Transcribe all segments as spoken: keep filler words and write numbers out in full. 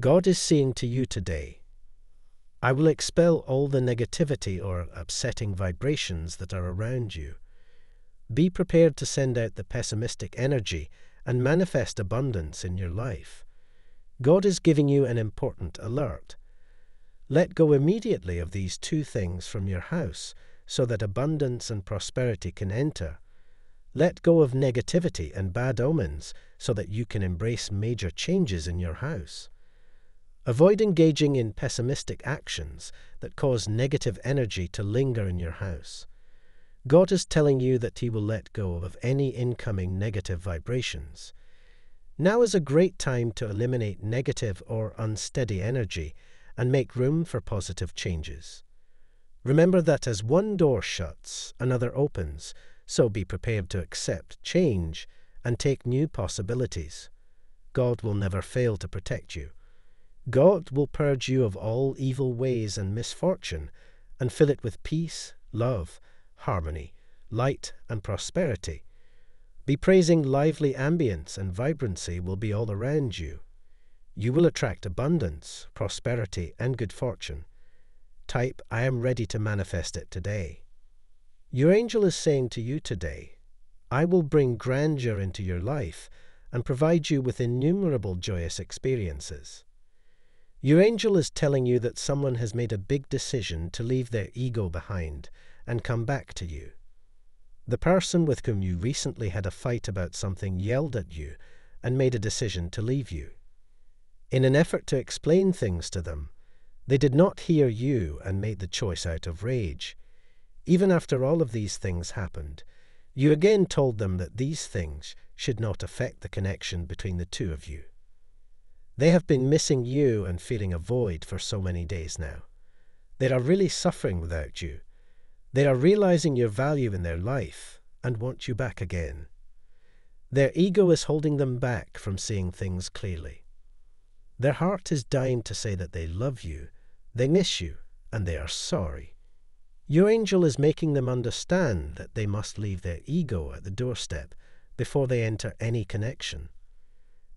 God is saying to you today, I will expel all the negativity or upsetting vibrations that are around you. Be prepared to send out the pessimistic energy and manifest abundance in your life. God is giving you an important alert. Let go immediately of these two things from your house so that abundance and prosperity can enter. Let go of negativity and bad omens so that you can embrace major changes in your house. Avoid engaging in pessimistic actions that cause negative energy to linger in your house. God is telling you that He will let go of any incoming negative vibrations. Now is a great time to eliminate negative or unsteady energy and make room for positive changes. Remember that as one door shuts, another opens, so be prepared to accept change and take new possibilities. God will never fail to protect you. God will purge you of all evil ways and misfortune and fill it with peace, love, harmony, light, and prosperity. Be praising lively ambience and vibrancy will be all around you. You will attract abundance, prosperity, and good fortune. Type, I am ready to manifest it today. Your angel is saying to you today, I will bring grandeur into your life and provide you with innumerable joyous experiences. Your angel is telling you that someone has made a big decision to leave their ego behind and come back to you. The person with whom you recently had a fight about something yelled at you and made a decision to leave you. In an effort to explain things to them, they did not hear you and made the choice out of rage. Even after all of these things happened, you again told them that these things should not affect the connection between the two of you. They have been missing you and feeling a void for so many days now. They are really suffering without you. They are realizing your value in their life and want you back again. Their ego is holding them back from seeing things clearly. Their heart is dying to say that they love you, they miss you, and they are sorry. Your angel is making them understand that they must leave their ego at the doorstep before they enter any connection.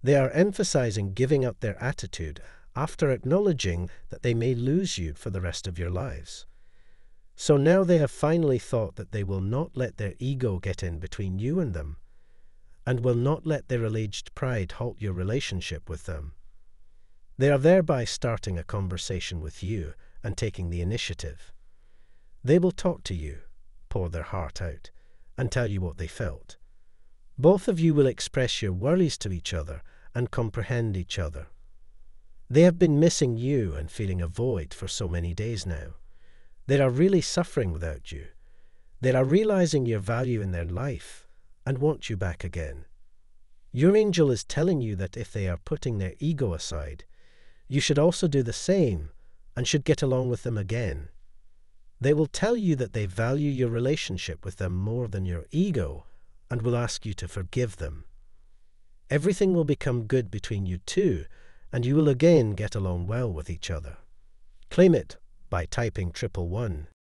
They are emphasizing giving up their attitude after acknowledging that they may lose you for the rest of your lives. So now they have finally thought that they will not let their ego get in between you and them, and will not let their alleged pride halt your relationship with them. They are thereby starting a conversation with you and taking the initiative. They will talk to you, pour their heart out, and tell you what they felt. Both of you will express your worries to each other and comprehend each other. They have been missing you and feeling a void for so many days now. They are really suffering without you. They are realizing your value in their life and want you back again. Your angel is telling you that if they are putting their ego aside, you should also do the same and should get along with them again. They will tell you that they value your relationship with them more than your ego and will ask you to forgive them. Everything will become good between you two, and you will again get along well with each other. Claim it by typing triple one.